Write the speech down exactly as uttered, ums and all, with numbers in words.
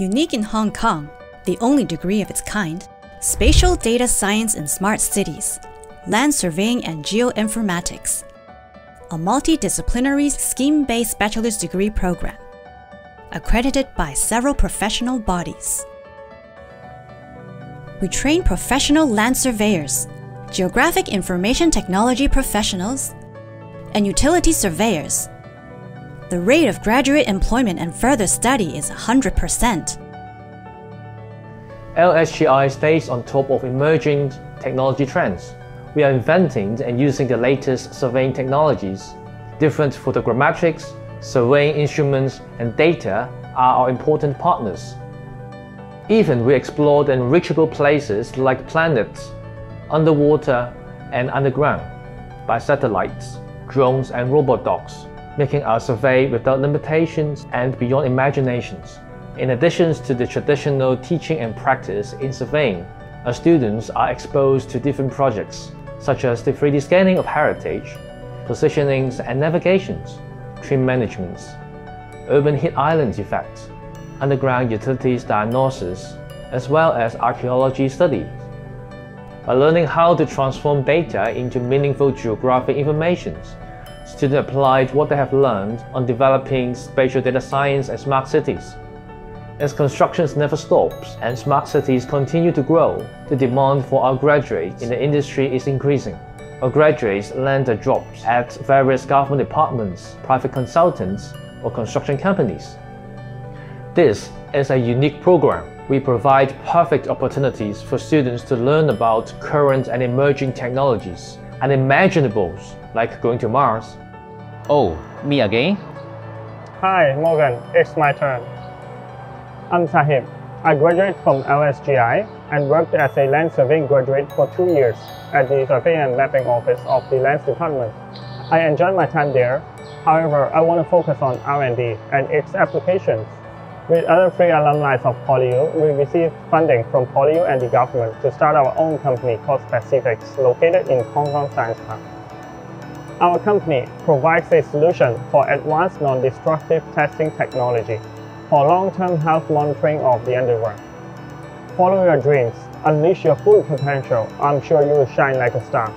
Unique in Hong Kong, the only degree of its kind, Spatial Data Science in Smart Cities, Land Surveying and Geoinformatics, a multidisciplinary scheme-based bachelor's degree program, accredited by several professional bodies. We train professional land surveyors, geographic information technology professionals, and utility surveyors. The rate of graduate employment and further study is one hundred percent. L S G I stays on top of emerging technology trends. We are inventing and using the latest surveying technologies. Different photogrammetrics, surveying instruments, and data are our important partners. Even we explored enrichable places like planets, underwater and underground, by satellites, drones and robot dogs, making our survey without limitations and beyond imaginations. In addition to the traditional teaching and practice in surveying, our students are exposed to different projects, such as the three D scanning of heritage, positionings and navigations, tree managements, urban heat island effects, underground utilities diagnosis, as well as archaeology studies. By learning how to transform data into meaningful geographic information, students applied what they have learned on developing spatial data science and smart cities. As construction never stops and smart cities continue to grow, the demand for our graduates in the industry is increasing. Our graduates land their jobs at various government departments, private consultants, or construction companies. This is a unique program. We provide perfect opportunities for students to learn about current and emerging technologies, unimaginables like going to Mars. Oh, me again? Hi, Morgan, it's my turn. I'm Sahib. I graduated from L S G I and worked as a land surveying graduate for two years at the Survey and Mapping Office of the Lands Department. I enjoyed my time there. However, I want to focus on R and D and its applications. With other three alumni of PolyU, we received funding from PolyU and the government to start our own company called Pacifics, located in Hong Kong Science Park. Our company provides a solution for advanced non-destructive testing technology for long-term health monitoring of the underground. Follow your dreams, unleash your full potential. I'm sure you will shine like a star.